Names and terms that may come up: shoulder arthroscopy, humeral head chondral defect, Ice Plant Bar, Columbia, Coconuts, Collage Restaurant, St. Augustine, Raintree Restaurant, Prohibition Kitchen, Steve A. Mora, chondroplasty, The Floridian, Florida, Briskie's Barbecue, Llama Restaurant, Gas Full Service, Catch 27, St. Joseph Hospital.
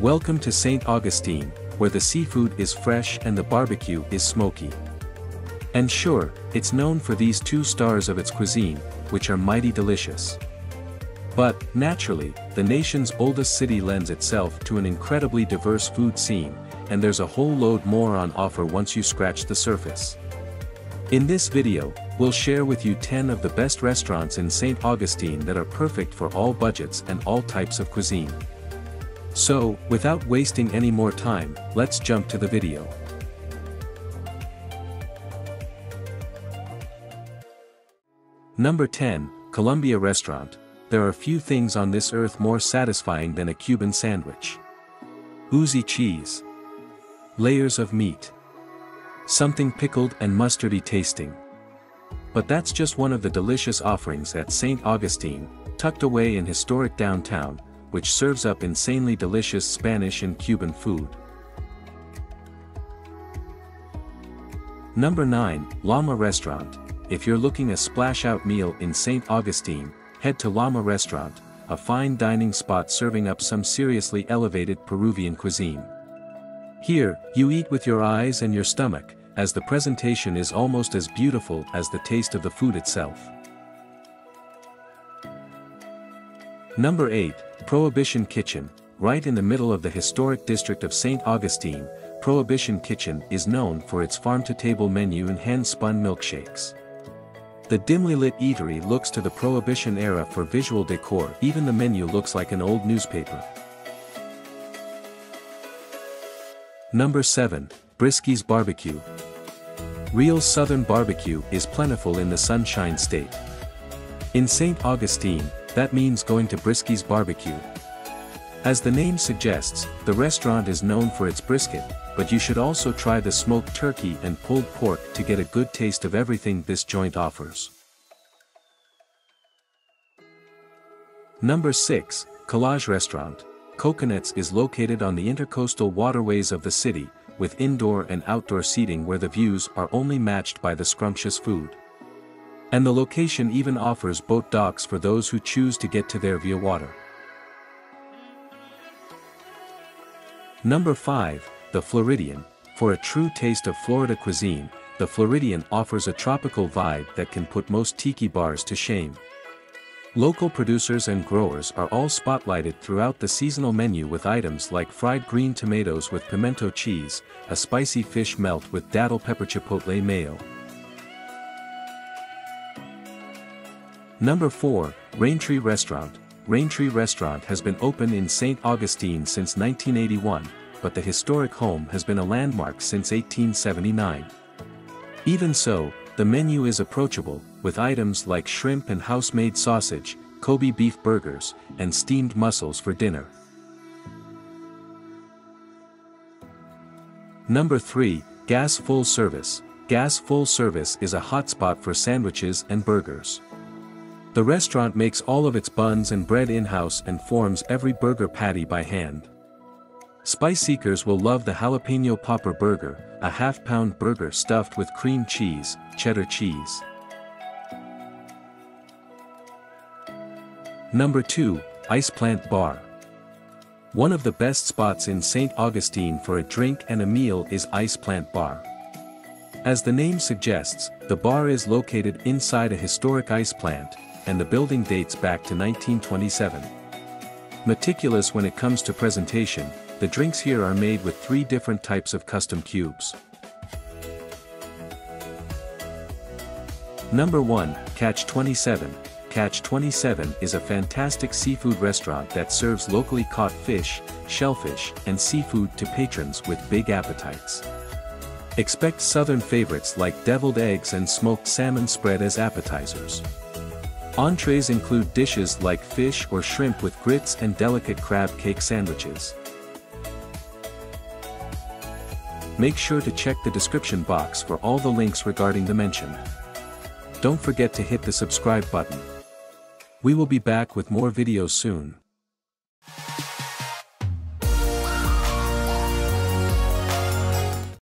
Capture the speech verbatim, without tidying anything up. Welcome to Saint Augustine, where the seafood is fresh and the barbecue is smoky. And sure, it's known for these two stars of its cuisine, which are mighty delicious. But, naturally, the nation's oldest city lends itself to an incredibly diverse food scene, and there's a whole load more on offer once you scratch the surface. In this video, we'll share with you ten of the best restaurants in Saint Augustine that are perfect for all budgets and all types of cuisine. So, without wasting any more time, let's jump to the video. Number ten, Columbia Restaurant. There are few things on this earth more satisfying than a Cuban sandwich. Oozy cheese. Layers of meat. Something pickled and mustardy tasting. But that's just one of the delicious offerings at Saint Augustine, tucked away in historic downtown, which serves up insanely delicious Spanish and Cuban food. Number nine, Llama Restaurant. If you're looking a splash-out meal in Saint Augustine, head to Llama Restaurant, a fine dining spot serving up some seriously elevated Peruvian cuisine. Here, you eat with your eyes and your stomach, as the presentation is almost as beautiful as the taste of the food itself. Number eight, Prohibition Kitchen. Right in the middle of the historic district of Saint Augustine, Prohibition Kitchen is known for its farm-to-table menu and hand-spun milkshakes. The dimly lit eatery looks to the Prohibition era for visual decor. Even the menu looks like an old newspaper. Number seven, Briskie's Barbecue. Real Southern barbecue is plentiful in the Sunshine State. In Saint Augustine, that means going to Briskie's Barbecue. As the name suggests, the restaurant is known for its brisket, but you should also try the smoked turkey and pulled pork to get a good taste of everything this joint offers. Number six, Collage Restaurant. Coconuts is located on the intercoastal waterways of the city, with indoor and outdoor seating where the views are only matched by the scrumptious food. And the location even offers boat docks for those who choose to get to there via water. Number five, The Floridian. For a true taste of Florida cuisine, The Floridian offers a tropical vibe that can put most tiki bars to shame. Local producers and growers are all spotlighted throughout the seasonal menu with items like fried green tomatoes with pimento cheese, a spicy fish melt with daddle pepper chipotle mayo. Number four, Raintree Restaurant. Raintree Restaurant has been open in Saint Augustine since nineteen eighty-one, but the historic home has been a landmark since eighteen seventy-nine. Even so, the menu is approachable, with items like shrimp and house-made sausage, Kobe beef burgers, and steamed mussels for dinner. Number three, Gas Full Service. Gas Full Service is a hotspot for sandwiches and burgers. The restaurant makes all of its buns and bread in-house and forms every burger patty by hand. Spice seekers will love the jalapeno popper burger, a half-pound burger stuffed with cream cheese, cheddar cheese. Number two, Ice Plant Bar. One of the best spots in Saint Augustine for a drink and a meal is Ice Plant Bar. As the name suggests, the bar is located inside a historic ice plant, and the building dates back to nineteen twenty-seven. Meticulous when it comes to presentation, the drinks here are made with three different types of custom cubes. Number one, Catch twenty-seven. Catch twenty-seven is a fantastic seafood restaurant that serves locally caught fish, shellfish, and seafood to patrons with big appetites. Expect southern favorites like deviled eggs and smoked salmon spread as appetizers. Entrees include dishes like fish or shrimp with grits and delicate crab cake sandwiches. Make sure to check the description box for all the links regarding the mention. Don't forget to hit the subscribe button. We will be back with more videos soon.